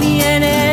tiene.